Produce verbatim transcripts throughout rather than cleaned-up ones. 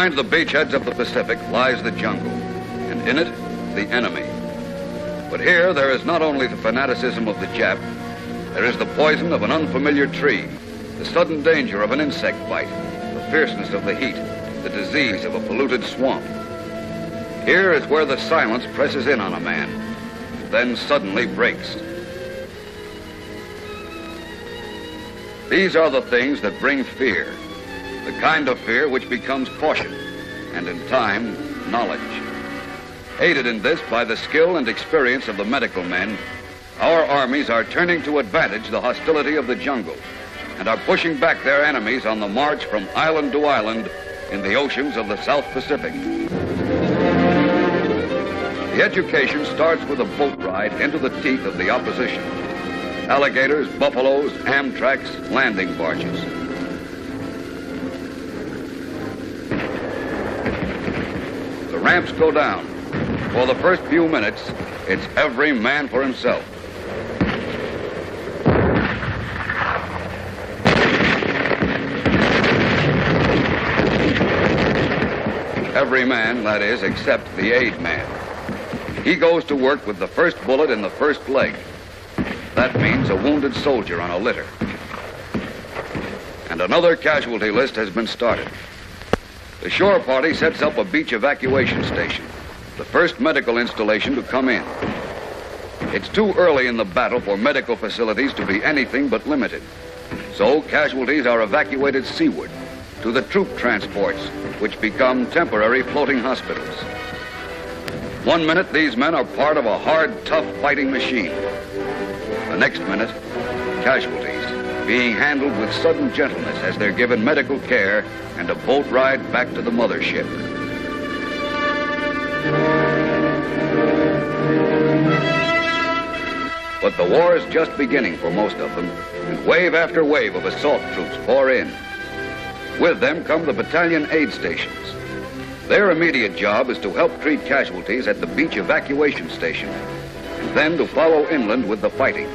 Behind the beachheads of the Pacific lies the jungle, and in it, the enemy. But here, there is not only the fanaticism of the Jap, there is the poison of an unfamiliar tree, the sudden danger of an insect bite, the fierceness of the heat, the disease of a polluted swamp. Here is where the silence presses in on a man, then suddenly breaks. These are the things that bring fear, the kind of fear which becomes caution, and in time, knowledge. Aided in this by the skill and experience of the medical men, our armies are turning to advantage the hostility of the jungle and are pushing back their enemies on the march from island to island in the oceans of the South Pacific. The education starts with a boat ride into the teeth of the opposition. Alligators, buffaloes, Amtraks, landing barges. The ramps go down. For the first few minutes, it's every man for himself. Every man, that is, except the aid man. He goes to work with the first bullet in the first leg. That means a wounded soldier on a litter. And another casualty list has been started. The shore party sets up a beach evacuation station, the first medical installation to come in. It's too early in the battle for medical facilities to be anything but limited. So casualties are evacuated seaward to the troop transports, which become temporary floating hospitals. One minute, these men are part of a hard, tough fighting machine. The next minute, casualties being handled with sudden gentleness as they're given medical care and a boat ride back to the mothership. But the war is just beginning for most of them, and wave after wave of assault troops pour in. With them come the battalion aid stations. Their immediate job is to help treat casualties at the beach evacuation station, and then to follow inland with the fighting.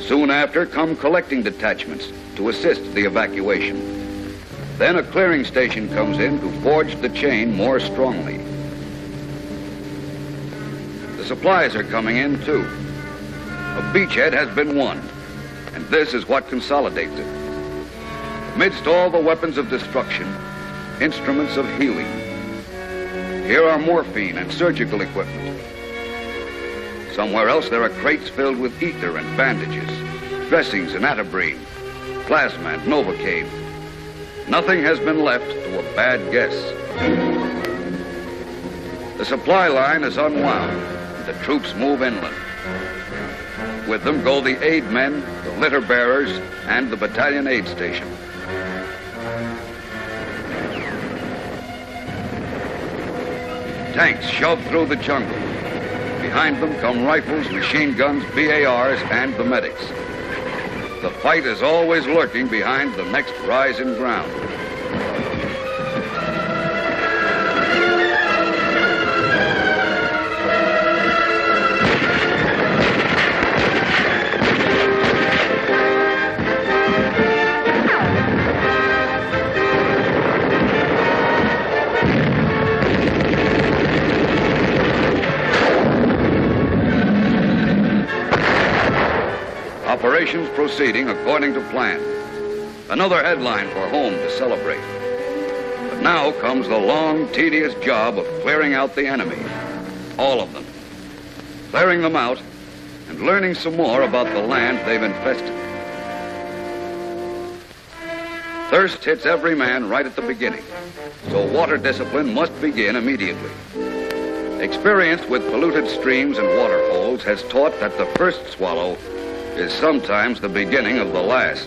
Soon after come collecting detachments to assist the evacuation. Then a clearing station comes in to forge the chain more strongly. The supplies are coming in too. A beachhead has been won, and this is what consolidates it. Amidst all the weapons of destruction, instruments of healing. Here are morphine and surgical equipment. Somewhere else there are crates filled with ether and bandages, dressings and atabrine, plasma and Novocaine. Nothing has been left to a bad guess. The supply line is unwound. The troops move inland. With them go the aid men, the litter bearers, and the battalion aid station. Tanks shove through the jungle. Behind them come rifles, machine guns, B A Rs, and the medics. The fight is always lurking behind the next rise in ground. Operations proceeding according to plan. Another headline for home to celebrate. But now comes the long, tedious job of clearing out the enemy. All of them. Clearing them out and learning some more about the land they've infested. Thirst hits every man right at the beginning, so water discipline must begin immediately. Experience with polluted streams and waterholes has taught that the first swallow is sometimes the beginning of the last.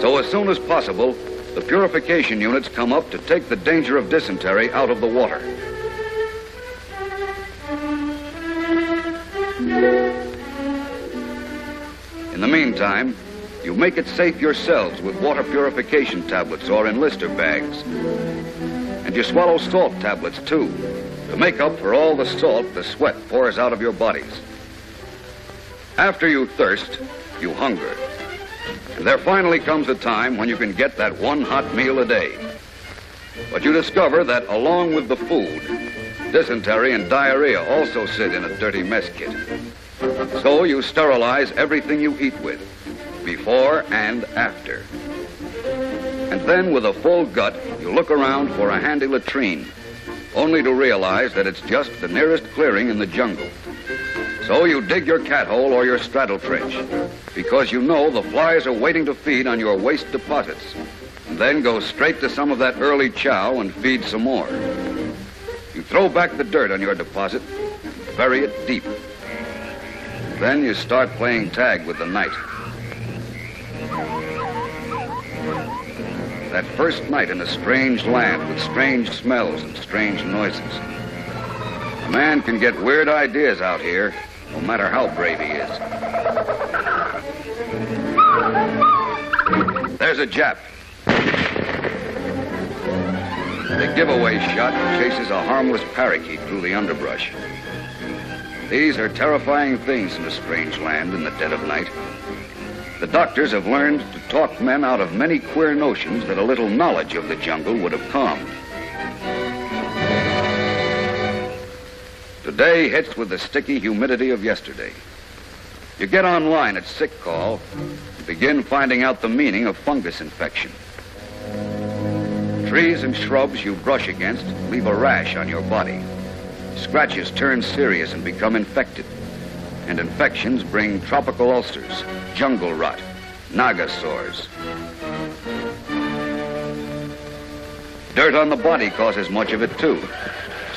So as soon as possible, the purification units come up to take the danger of dysentery out of the water. In the meantime, you make it safe yourselves with water purification tablets or enlister bags. And you swallow salt tablets too, to make up for all the salt the sweat pours out of your bodies. After you thirst, you hunger. And there finally comes a time when you can get that one hot meal a day. But you discover that along with the food, dysentery and diarrhea also sit in a dirty mess kit. So you sterilize everything you eat with, before and after. And then with a full gut, you look around for a handy latrine, only to realize that it's just the nearest clearing in the jungle. So you dig your cat hole or your straddle trench, because you know the flies are waiting to feed on your waste deposits, and then go straight to some of that early chow and feed some more. You throw back the dirt on your deposit, bury it deep. Then you start playing tag with the night. That first night in a strange land with strange smells and strange noises. A man can get weird ideas out here, no matter how brave he is. There's a Jap. The giveaway shot chases a harmless parakeet through the underbrush. These are terrifying things in a strange land in the dead of night. The doctors have learned to talk men out of many queer notions that a little knowledge of the jungle would have calmed. Today hits with the sticky humidity of yesterday. You get online at Sick Call and begin finding out the meaning of fungus infection. Trees and shrubs you brush against leave a rash on your body. Scratches turn serious and become infected. And infections bring tropical ulcers, jungle rot, naga sores. Dirt on the body causes much of it too.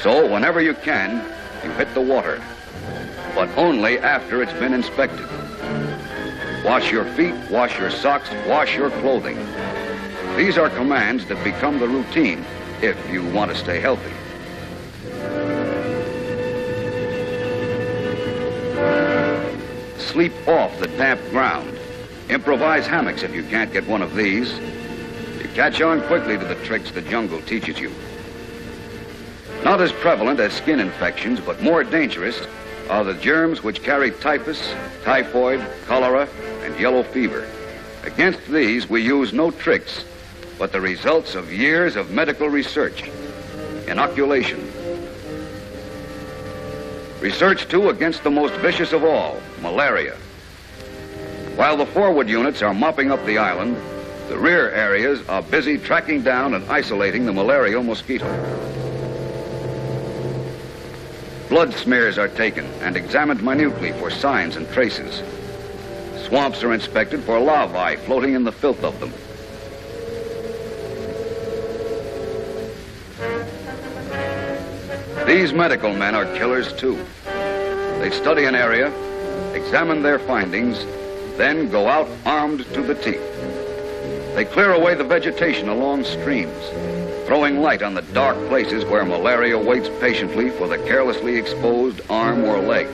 So whenever you can, you hit the water, but only after it's been inspected. Wash your feet, wash your socks, wash your clothing. These are commands that become the routine if you want to stay healthy. Sleep off the damp ground. Improvise hammocks if you can't get one of these. You catch on quickly to the tricks the jungle teaches you. Not as prevalent as skin infections, but more dangerous are the germs which carry typhus, typhoid, cholera, and yellow fever. Against these, we use no tricks, but the results of years of medical research. Inoculation. Research, too, against the most vicious of all, malaria. While the forward units are mopping up the island, the rear areas are busy tracking down and isolating the malarial mosquito. Blood smears are taken and examined minutely for signs and traces. Swamps are inspected for larvae floating in the filth of them. These medical men are killers, too. They study an area, examine their findings, then go out armed to the teeth. They clear away the vegetation along streams, throwing light on the dark places where malaria waits patiently for the carelessly exposed arm or leg.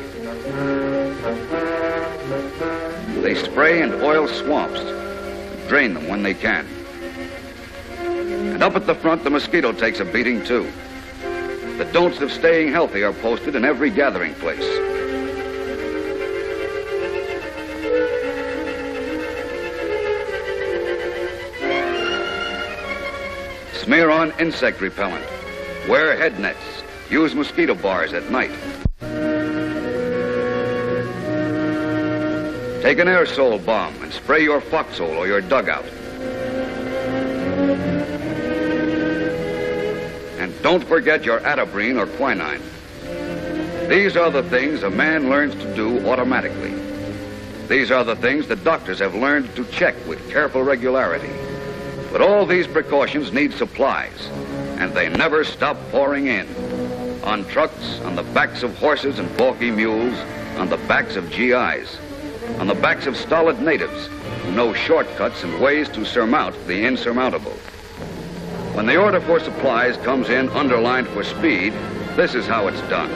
They spray and oil swamps, drain them when they can. And up at the front, the mosquito takes a beating, too. The don'ts of staying healthy are posted in every gathering place. Smear on insect repellent. Wear head nets. Use mosquito bars at night. Take an aerosol bomb and spray your foxhole or your dugout. And don't forget your atabrine or quinine. These are the things a man learns to do automatically. These are the things that doctors have learned to check with careful regularity. But all these precautions need supplies, and they never stop pouring in. On trucks, on the backs of horses and balky mules, on the backs of G Is, on the backs of stolid natives who know shortcuts and ways to surmount the insurmountable. When the order for supplies comes in underlined for speed, this is how it's done.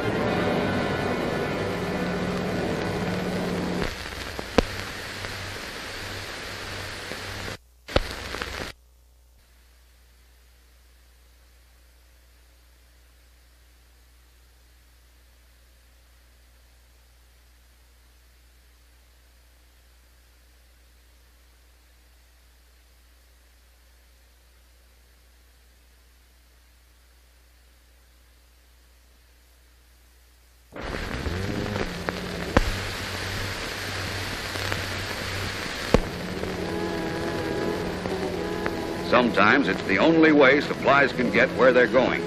Sometimes it's the only way supplies can get where they're going.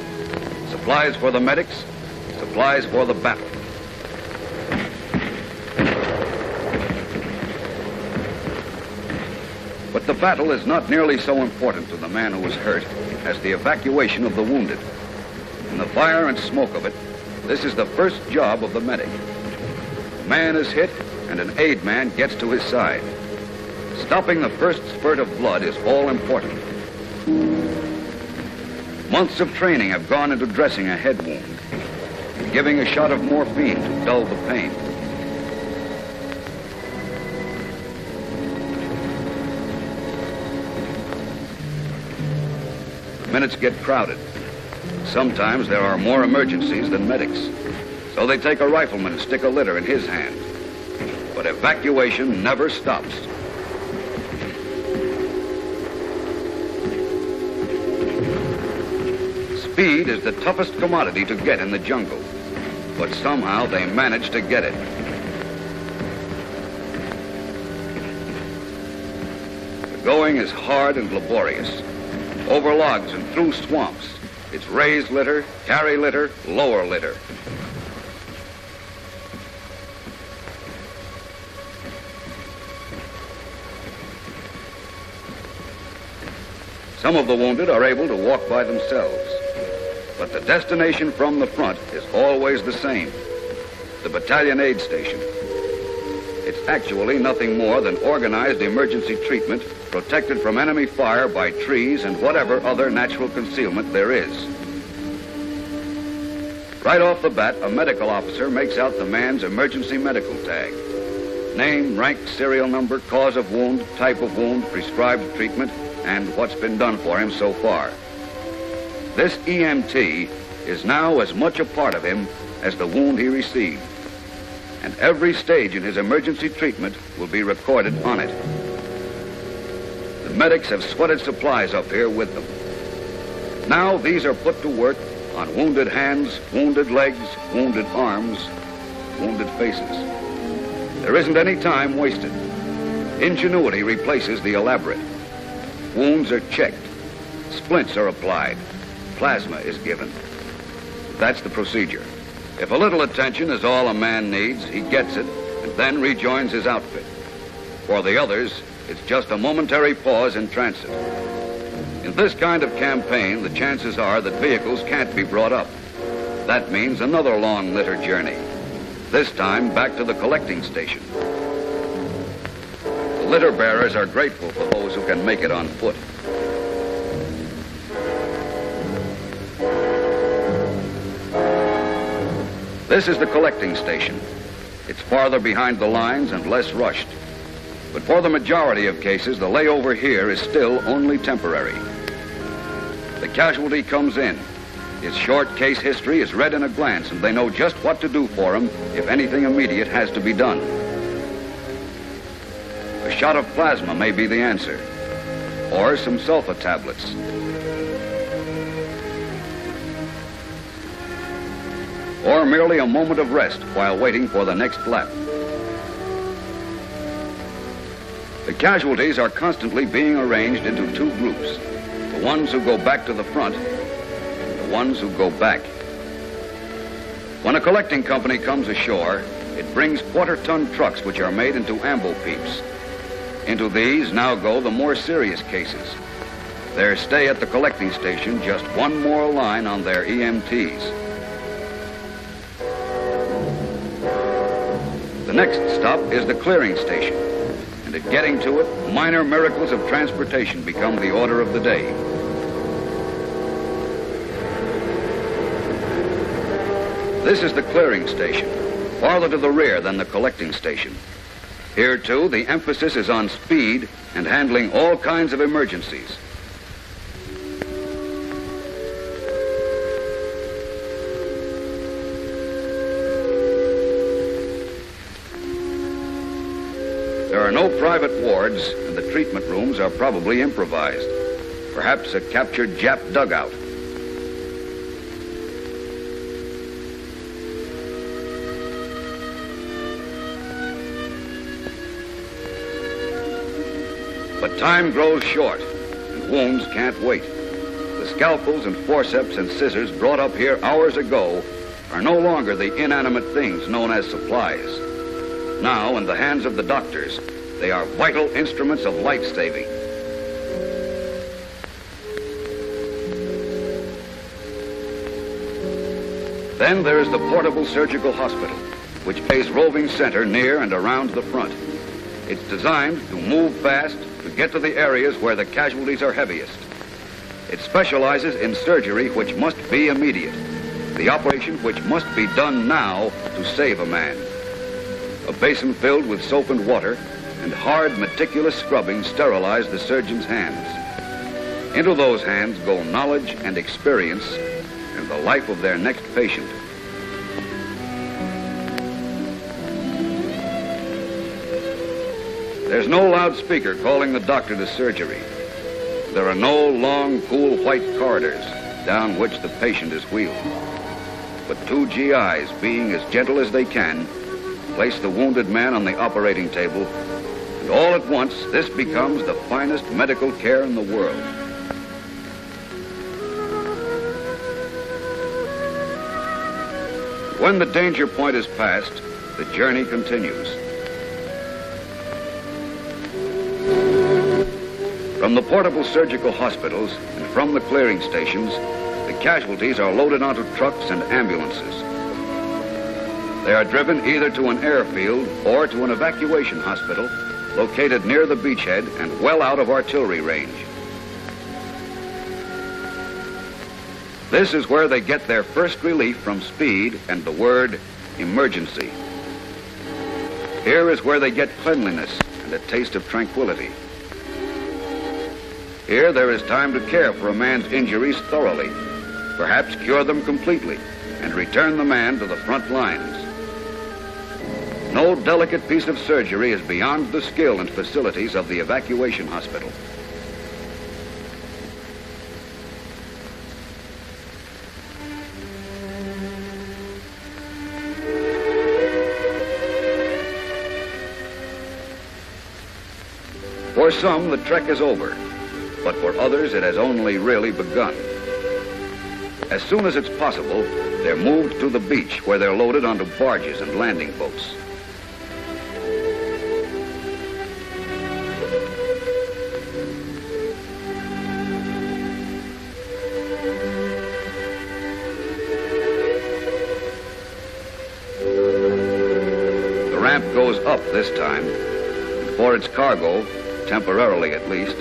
Supplies for the medics, supplies for the battle. But the battle is not nearly so important to the man who was hurt as the evacuation of the wounded. In the fire and smoke of it, this is the first job of the medic. A man is hit and an aid man gets to his side. Stopping the first spurt of blood is all important. Months of training have gone into dressing a head wound, and giving a shot of morphine to dull the pain. The minutes get crowded. Sometimes there are more emergencies than medics, so they take a rifleman and stick a litter in his hand. But evacuation never stops. Speed is the toughest commodity to get in the jungle, but somehow they manage to get it. The going is hard and laborious, over logs and through swamps. It's raised litter, carry litter, lower litter. Some of the wounded are able to walk by themselves. But the destination from the front is always the same, the battalion aid station. It's actually nothing more than organized emergency treatment protected from enemy fire by trees and whatever other natural concealment there is. Right off the bat, a medical officer makes out the man's emergency medical tag. Name, rank, serial number, cause of wound, type of wound, prescribed treatment, and what's been done for him so far. This E M T is now as much a part of him as the wound he received, and every stage in his emergency treatment will be recorded on it. The medics have sweated supplies up here with them. Now these are put to work on wounded hands, wounded legs, wounded arms, wounded faces. There isn't any time wasted. Ingenuity replaces the elaborate. Wounds are checked, splints are applied, plasma is given. That's the procedure. If a little attention is all a man needs, he gets it and then rejoins his outfit. For the others, it's just a momentary pause in transit. In this kind of campaign, the chances are that vehicles can't be brought up. That means another long litter journey, this time back to the collecting station. The litter bearers are grateful for those who can make it on foot. This is the collecting station. It's farther behind the lines and less rushed. But for the majority of cases, the layover here is still only temporary. The casualty comes in. His short case history is read in a glance, and they know just what to do for him if anything immediate has to be done. A shot of plasma may be the answer, or some sulfa tablets. Or merely a moment of rest while waiting for the next lap. The casualties are constantly being arranged into two groups, the ones who go back to the front and the ones who go back. When a collecting company comes ashore, it brings quarter-ton trucks which are made into ambo peeps. Into these now go the more serious cases. Their stay at the collecting station just one more line on their E M Ts. The next stop is the clearing station, and at getting to it, minor miracles of transportation become the order of the day. This is the clearing station, farther to the rear than the collecting station. Here, too, the emphasis is on speed and handling all kinds of emergencies. There are no private wards, and the treatment rooms are probably improvised. Perhaps a captured Jap dugout. But time grows short, and wounds can't wait. The scalpels and forceps and scissors brought up here hours ago are no longer the inanimate things known as supplies. Now, in the hands of the doctors, they are vital instruments of life-saving. Then there is the portable surgical hospital, which pays roving center near and around the front. It's designed to move fast, to get to the areas where the casualties are heaviest. It specializes in surgery which must be immediate, the operation which must be done now to save a man. A basin filled with soap and water and hard, meticulous scrubbing sterilized the surgeon's hands. Into those hands go knowledge and experience and the life of their next patient. There's no loudspeaker calling the doctor to surgery. There are no long, cool, white corridors down which the patient is wheeled. But two G Is, being as gentle as they can, place the wounded man on the operating table, and all at once, this becomes the finest medical care in the world. When the danger point is passed, the journey continues. From the portable surgical hospitals and from the clearing stations, the casualties are loaded onto trucks and ambulances. They are driven either to an airfield or to an evacuation hospital located near the beachhead and well out of artillery range. This is where they get their first relief from speed and the word emergency. Here is where they get cleanliness and a taste of tranquility. Here, there is time to care for a man's injuries thoroughly, perhaps cure them completely, and return the man to the front lines. No delicate piece of surgery is beyond the skill and facilities of the evacuation hospital. For some, the trek is over. But for others, it has only really begun. As soon as it's possible, they're moved to the beach where they're loaded onto barges and landing boats. The ramp goes up this time, and for its cargo, temporarily at least,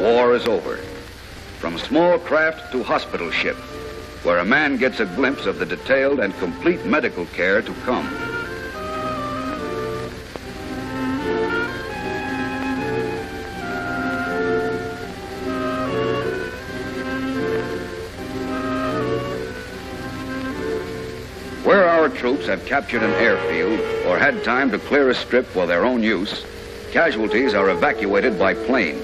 war is over. From small craft to hospital ship, where a man gets a glimpse of the detailed and complete medical care to come. Where our troops have captured an airfield or had time to clear a strip for their own use, casualties are evacuated by plane.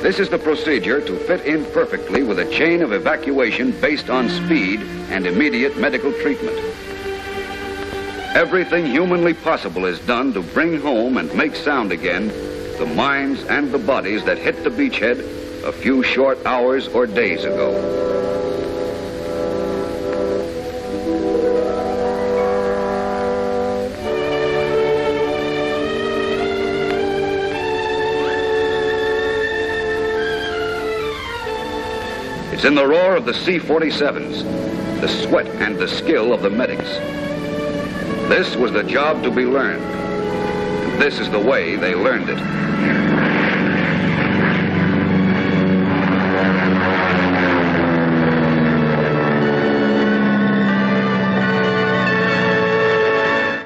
This is the procedure to fit in perfectly with a chain of evacuation based on speed and immediate medical treatment. Everything humanly possible is done to bring home and make sound again the minds and the bodies that hit the beachhead a few short hours or days ago. It's in the roar of the C forty-sevens, the sweat and the skill of the medics. This was the job to be learned. This is the way they learned it.